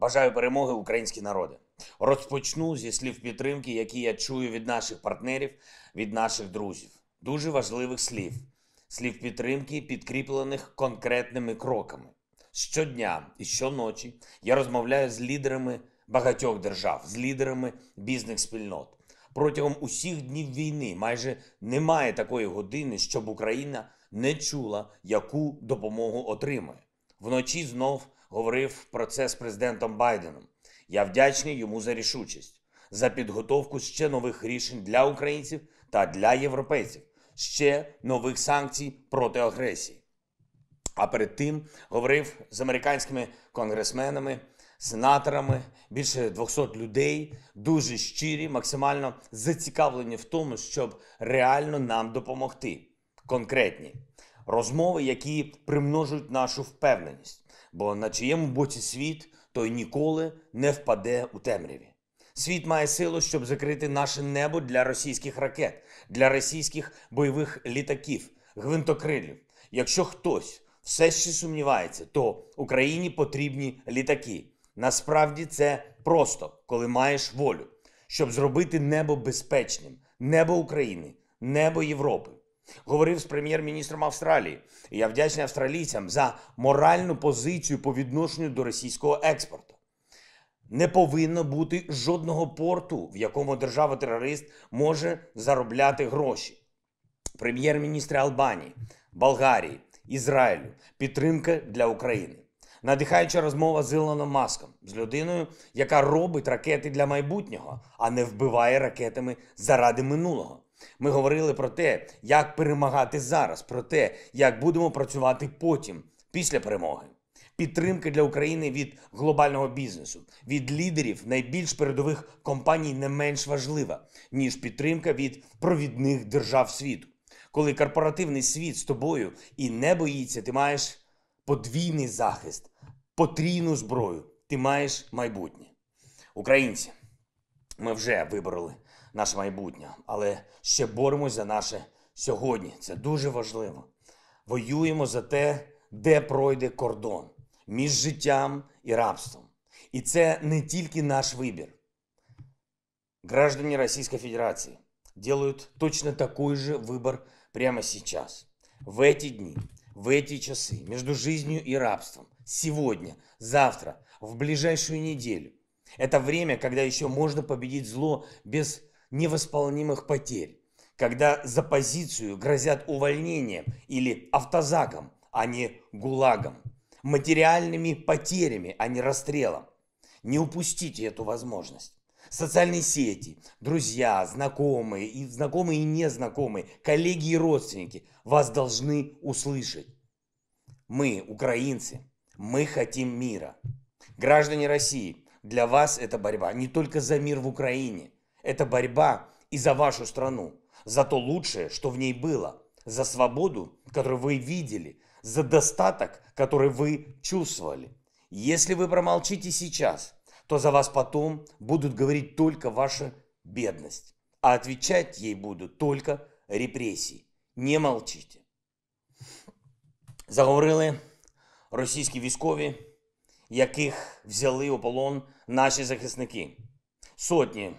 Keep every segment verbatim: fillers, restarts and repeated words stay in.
Бажаю перемоги, українські народи. Розпочну зі слів підтримки, які я чую від наших партнерів, від наших друзів. Дуже важливих слів. Слів підтримки, підкріплених конкретними кроками. Щодня і щоночі я розмовляю з лідерами багатьох держав, з лідерами бізнес-спільнот. Протягом усіх днів війни майже немає такої години, щоб Україна не чула, яку допомогу отримає. Вночі знов говорив про це з президентом Байденом. Я вдячний йому за рішучість, за підготовку ще нових рішень для українців та для європейців, ще нових санкцій проти агресії. А перед тим говорив з американськими конгресменами, сенаторами, більше двохсот людей, дуже щирі, максимально зацікавлені в тому, щоб реально нам допомогти. Конкретні розмови, які примножують нашу впевненість. Бо на чиєму боці світ, той ніколи не впаде у темряві. Світ має силу, щоб закрити наше небо для російських ракет, для російських бойових літаків, гвинтокрилів. Якщо хтось все ще сумнівається, то Україні потрібні літаки. Насправді це просто, коли маєш волю, щоб зробити небо безпечним, небо України, небо Європи. Говорив з прем'єр-міністром Австралії. І я вдячний австралійцям за моральну позицію по відношенню до російського експорту. Не повинно бути жодного порту, в якому держава-терорист може заробляти гроші. Прем'єр-міністри Албанії, Болгарії, Ізраїлю. Підтримка для України. Надихаюча розмова з Ілоном Маском. З людиною, яка робить ракети для майбутнього, а не вбиває ракетами заради минулого. Ми говорили про те, як перемагати зараз, про те, як будемо працювати потім, після перемоги. Підтримка для України від глобального бізнесу, від лідерів найбільш передових компаній не менш важлива, ніж підтримка від провідних держав світу. Коли корпоративний світ з тобою і не боїться, ти маєш подвійний захист, потрійну зброю, ти маєш майбутнє. Українці, ми вже вибороли наше майбутнє, але ще боремось за наше сьогодні. Це дуже важливо. Воюємо за те, де пройде кордон між життям і рабством. І це не тільки наш вибір. Граждане Российской Федерации делают точно такой же выбор прямо сейчас, в эти дни, в эти часы, между жизнью и рабством, сегодня, завтра, в ближайшую неделю. Это время, когда еще можно победить зло без невосполнимых потерь, когда за позицию грозят увольнением или автозаком, а не гулагом, материальными потерями, а не расстрелом. Не упустите эту возможность. Социальные сети, друзья, знакомые и знакомые и незнакомые, коллеги и родственники вас должны услышать. Мы, украинцы, мы хотим мира. Граждане России, для вас это борьба не только за мир в Украине, это борьба и за вашу страну, за то лучшее, что в ней было, за свободу, которую вы видели, за достаток, который вы чувствовали. Если вы промолчите сейчас, то за вас потом будут говорить только ваша бедность, а отвечать ей будут только репрессии. Не молчите. Заговорили російські військові, яких взяли у полон наші захисники. Сотні.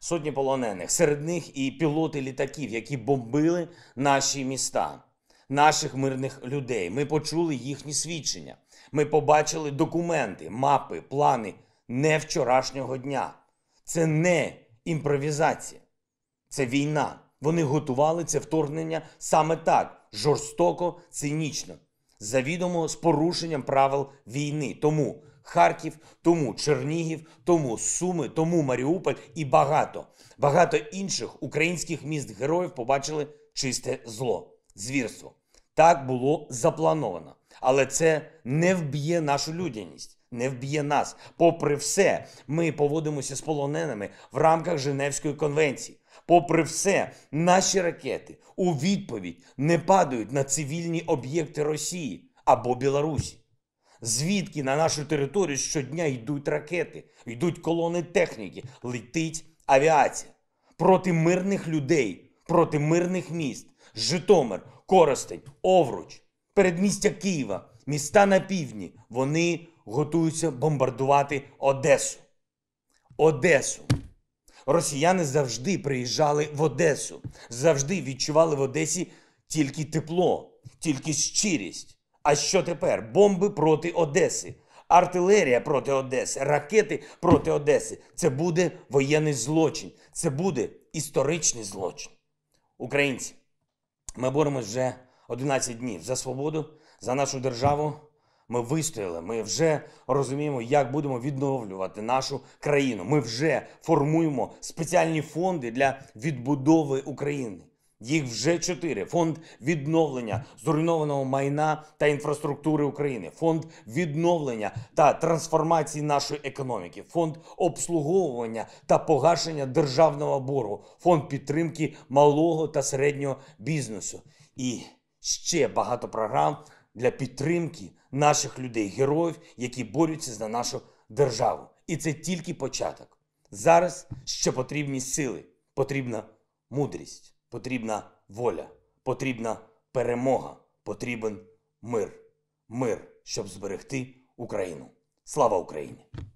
Сотні полонених, серед них і пілоти літаків, які бомбили наші міста, наших мирних людей. Ми почули їхні свідчення, ми побачили документи, мапи, плани не вчорашнього дня. Це не імпровізація, це війна. Вони готували це вторгнення саме так, жорстоко, цинічно, завідомо з порушенням правил війни. Тому Харків, тому Чернігів, тому Суми, тому Маріуполь і багато, багато інших українських міст-героїв побачили чисте зло, звірство. Так було заплановано. Але це не вб'є нашу людяність, не вб'є нас. Попри все, ми поводимося з полоненими в рамках Женевської конвенції. Попри все, наші ракети у відповідь не падають на цивільні об'єкти Росії або Білорусі. Звідки на нашу територію щодня йдуть ракети, йдуть колони техніки, летить авіація. Проти мирних людей, проти мирних міст. Житомир, Коростень, Овруч, передмістя Києва, міста на півдні. Вони готуються бомбардувати Одесу. Одесу. Росіяни завжди приїжджали в Одесу. Завжди відчували в Одесі тільки тепло, тільки щирість. А що тепер? Бомби проти Одеси. Артилерія проти Одеси, ракети проти Одеси. Це буде воєнний злочин. Це буде історичний злочин. Українці, ми боремось вже одинадцять днів за свободу, за нашу державу. Ми вистояли, ми вже розуміємо, як будемо відновлювати нашу країну. Ми вже формуємо спеціальні фонди для відбудови України. Їх вже чотири. Фонд відновлення зруйнованого майна та інфраструктури України. Фонд відновлення та трансформації нашої економіки. Фонд обслуговування та погашення державного боргу. Фонд підтримки малого та середнього бізнесу. І ще багато програм для підтримки наших людей, героїв, які борються за нашу державу. І це тільки початок. Зараз ще потрібні сили, потрібна мудрість. Потрібна воля, потрібна перемога, потрібен мир. Мир, щоб зберегти Україну. Слава Україні!